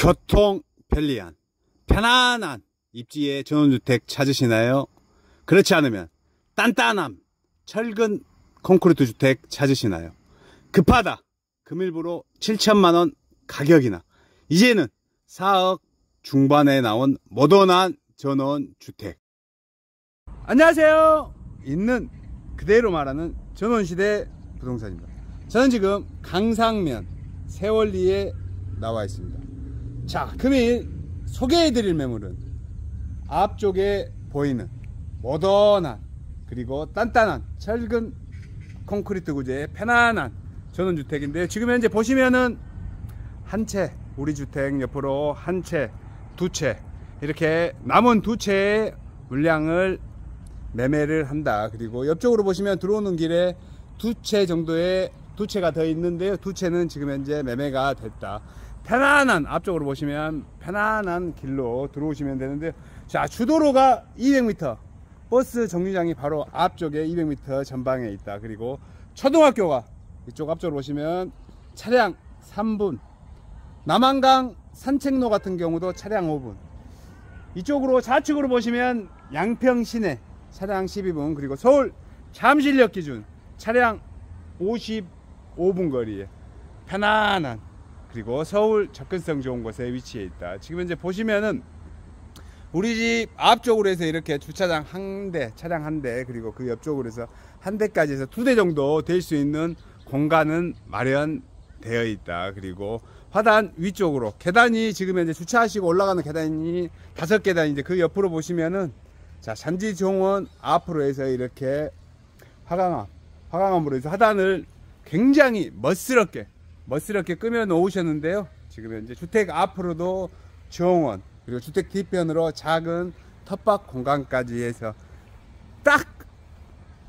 교통 편리한 편안한 입지의 전원주택 찾으시나요? 그렇지 않으면 단단함 철근 콘크리트 주택 찾으시나요? 급하다 금일부로 7천만원 가격이나 이제는 4억 중반에 나온 모던한 전원주택. 안녕하세요. 있는 그대로 말하는 전원시대 부동산입니다. 저는 지금 강상면 세월리에 나와 있습니다. 자, 금일 소개해드릴 매물은 앞쪽에 보이는 모던한 그리고 단단한 철근 콘크리트 구조의 편안한 전원주택인데요. 지금 현재 보시면은 한 채, 우리 주택 옆으로 한 채, 두 채 이렇게 남은 두 채의 물량을 매매를 한다. 그리고 옆쪽으로 보시면 들어오는 길에 두 채 정도의 두 채가 더 있는데요. 두 채는 지금 현재 매매가 됐다. 편안한 앞쪽으로 보시면 편안한 길로 들어오시면 되는데요. 자, 주도로가 200m, 버스 정류장이 바로 앞쪽에 200m 전방에 있다. 그리고 초등학교가 이쪽 앞쪽으로 보시면 차량 3분, 남한강 산책로 같은 경우도 차량 5분, 이쪽으로 좌측으로 보시면 양평시내 차량 12분, 그리고 서울 잠실역 기준 차량 55분 거리에 편안한 그리고 서울 접근성 좋은 곳에 위치해 있다. 지금 이제 보시면은 우리 집 앞쪽으로 해서 이렇게 주차장 한 대, 차량 한 대, 그리고 그 옆쪽으로 해서 한 대까지 해서 두 대 정도 될 수 있는 공간은 마련되어 있다. 그리고 화단 위쪽으로 계단이 지금 이제 주차하시고 올라가는 계단이 5계단인데 그 옆으로 보시면은 자, 산지 정원 앞으로 해서 이렇게 화강암으로 해서 하단을 굉장히 멋스럽게 꾸며 놓으셨는데요. 지금 현재 주택 앞으로도 정원 그리고 주택 뒤편으로 작은 텃밭 공간까지 해서 딱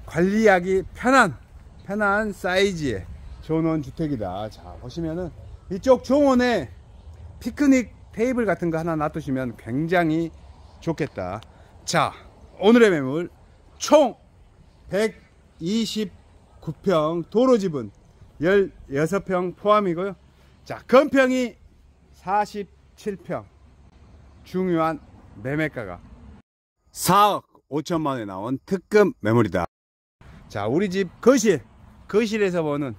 관리하기 편한 사이즈의 전원 주택이다. 자, 보시면은 이쪽 정원에 피크닉 테이블 같은 거 하나 놔두시면 굉장히 좋겠다. 자, 오늘의 매물 총 129평 도로지분 16평 포함이고요. 자, 건평이 47평. 중요한 매매가가 4억 5천만원에 나온 특급 매물이다. 자, 우리 집 거실에서 보는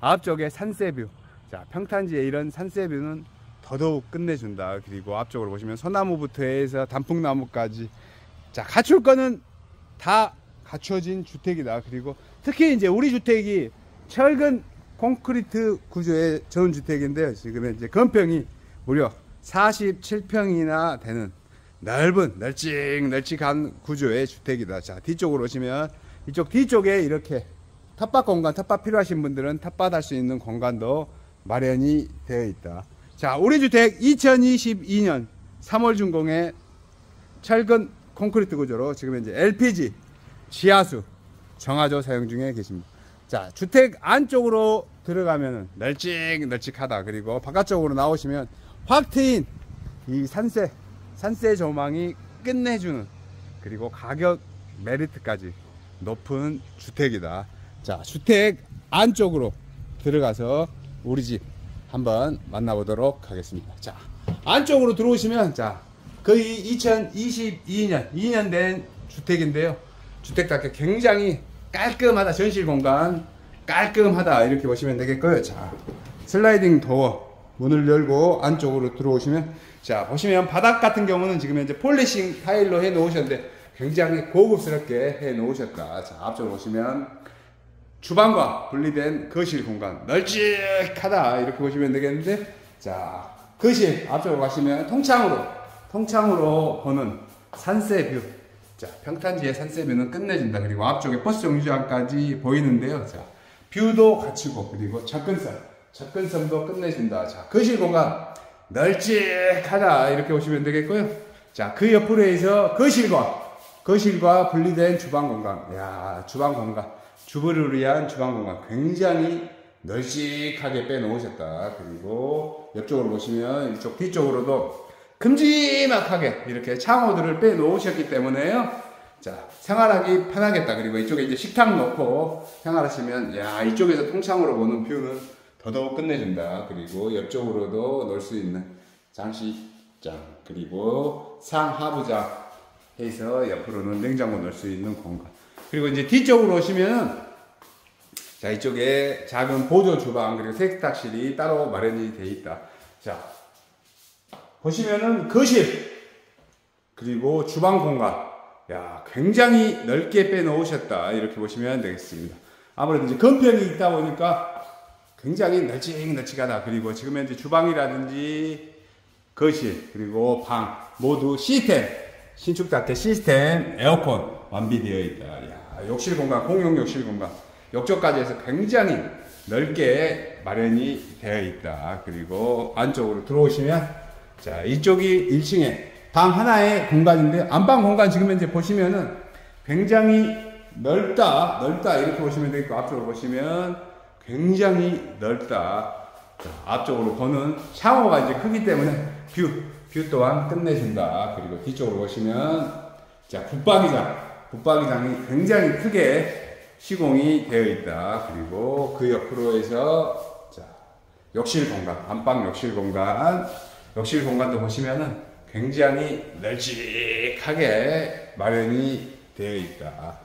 앞쪽에 산세뷰. 자, 평탄지에 이런 산세뷰는 더더욱 끝내준다. 그리고 앞쪽으로 보시면 소나무부터 해서 단풍나무까지 자, 갖출 거는 다 갖춰진 주택이다. 그리고 특히 이제 우리 주택이 철근 콘크리트 구조의 전원주택인데요. 지금 이제 건평이 무려 47평이나 되는 넓은 널찍한 구조의 주택이다. 자, 뒤쪽으로 오시면 이쪽 뒤쪽에 이렇게 텃밭 공간, 텃밭 필요하신 분들은 텃밭 할 수 있는 공간도 마련이 되어 있다. 자, 우리 주택 2022년 3월 준공에 철근 콘크리트 구조로 지금 이제 LPG, 지하수, 정화조 사용 중에 계십니다. 자, 주택 안쪽으로 들어가면 널찍하다. 그리고 바깥쪽으로 나오시면 확 트인 이 산세 조망이 끝내주는 그리고 가격 메리트까지 높은 주택이다. 자, 주택 안쪽으로 들어가서 우리 집 한번 만나보도록 하겠습니다. 자, 안쪽으로 들어오시면 자, 거의 2022년 된 주택인데요. 주택답게 굉장히 깔끔하다. 전실 공간 깔끔하다 이렇게 보시면 되겠고요. 자, 슬라이딩 도어 문을 열고 안쪽으로 들어오시면 자, 보시면 바닥 같은 경우는 지금 현재 폴리싱 타일로 해 놓으셨는데 굉장히 고급스럽게 해 놓으셨다. 자, 앞쪽으로 보시면 주방과 분리된 거실 공간 널찍하다 이렇게 보시면 되겠는데 자, 거실 앞쪽으로 가시면 통창으로 보는 산세뷰. 자, 평탄지의 산세뷰는 끝내준다. 그리고 앞쪽에 버스 정류장까지 보이는데요. 자, 뷰도 갖추고 그리고 접근성도 끝내준다. 자, 거실 공간 널찍하다 이렇게 보시면 되겠고요. 자, 그 옆으로 해서 거실과 분리된 주방 공간. 야, 주방 공간 주부를 위한 주방 공간 굉장히 널찍하게 빼놓으셨다. 그리고 옆쪽으로 보시면 이쪽 뒤쪽으로도 큼지막하게 이렇게 창호들을 빼놓으셨기 때문에요. 자, 생활하기 편하겠다. 그리고 이쪽에 이제 식탁 놓고 생활하시면 야, 이쪽에서 통창으로 보는 뷰는 더더욱 끝내준다. 그리고 옆쪽으로도 놀 수 있는 장식장, 그리고 상하부장 해서 옆으로는 냉장고 넣을 수 있는 공간. 그리고 이제 뒤쪽으로 오시면, 자, 이쪽에 작은 보조 주방, 그리고 세탁실이 따로 마련이 되어 있다. 자, 보시면은 거실, 그리고 주방 공간. 야, 굉장히 넓게 빼놓으셨다. 이렇게 보시면 되겠습니다. 아무래도 이제 건평이 있다 보니까 굉장히 널찍널찍하다. 그리고 지금 현재 주방이라든지 거실, 그리고 방, 모두 시스템, 신축 자체 시스템, 에어컨 완비되어 있다. 야, 욕실 공간, 공용 욕실 공간. 욕조까지 해서 굉장히 넓게 마련이 되어 있다. 그리고 안쪽으로 들어오시면, 자, 이쪽이 1층에 방 하나의 공간인데, 안방 공간 지금 현재 보시면은 굉장히 넓다, 넓다, 이렇게 보시면 되겠고, 앞쪽으로 보시면 굉장히 넓다. 자, 앞쪽으로 보는 샤워가 이제 크기 때문에 뷰 또한 끝내준다. 그리고 뒤쪽으로 보시면, 자, 붙박이장이 굉장히 크게 시공이 되어 있다. 그리고 그 옆으로 해서, 자, 욕실 공간, 안방 욕실 공간, 욕실 공간도 보시면은 굉장히 널찍하게 마련이 되어 있다.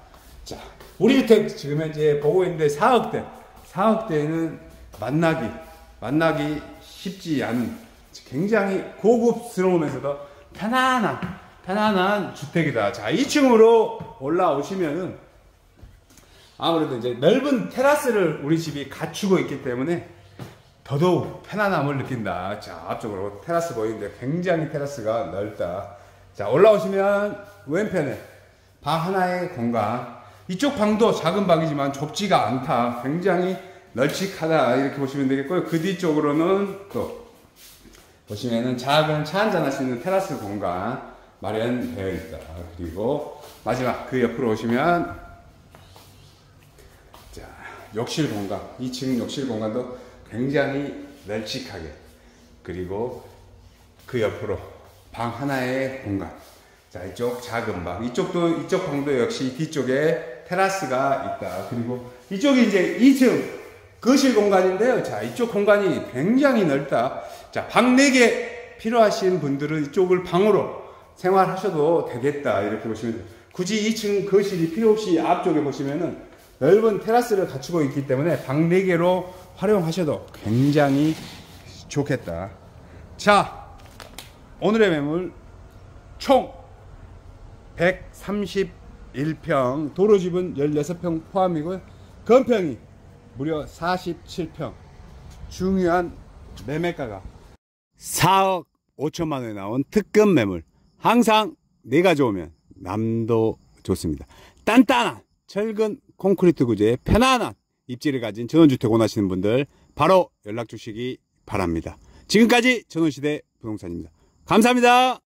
자, 우리 주택 지금 현재 보고 있는데 4억대는 만나기 쉽지 않은, 굉장히 고급스러우면서도 편안한 주택이다. 자, 2층으로 올라오시면은 아무래도 이제 넓은 테라스를 우리 집이 갖추고 있기 때문에 더더욱 편안함을 느낀다. 자, 앞쪽으로 테라스 보이는데 굉장히 테라스가 넓다. 자, 올라오시면 왼편에 방 하나의 공간. 이쪽 방도 작은 방이지만 좁지가 않다. 굉장히 널찍하다. 이렇게 보시면 되겠고요. 그 뒤쪽으로는 또 보시면은 작은 차 한잔 할 수 있는 테라스 공간 마련되어 있다. 그리고 마지막 그 옆으로 오시면, 자, 욕실 공간. 2층 욕실 공간도 굉장히 널찍하게, 그리고 그 옆으로 방 하나의 공간. 자, 이쪽 작은 방, 이쪽 방도 역시 뒤쪽에 테라스가 있다. 그리고 이쪽이 이제 2층 거실 공간인데요. 자, 이쪽 공간이 굉장히 넓다. 자, 방 4개 필요하신 분들은 이쪽을 방으로 생활하셔도 되겠다. 이렇게 보시면 돼요. 굳이 2층 거실이 필요 없이 앞쪽에 보시면은 넓은 테라스를 갖추고 있기 때문에 방 4개로 활용하셔도 굉장히 좋겠다. 자, 오늘의 매물 총 131평, 도로집은 16평 포함이고요. 건평이 무려 47평, 중요한 매매가가 4억 5천만 원에 나온 특급 매물. 항상 내가 좋으면 남도 좋습니다. 단단한 철근 콘크리트 구조의 편안한 입지를 가진 전원주택 원하시는 분들 바로 연락 주시기 바랍니다. 지금까지 전원시대 부동산입니다. 감사합니다.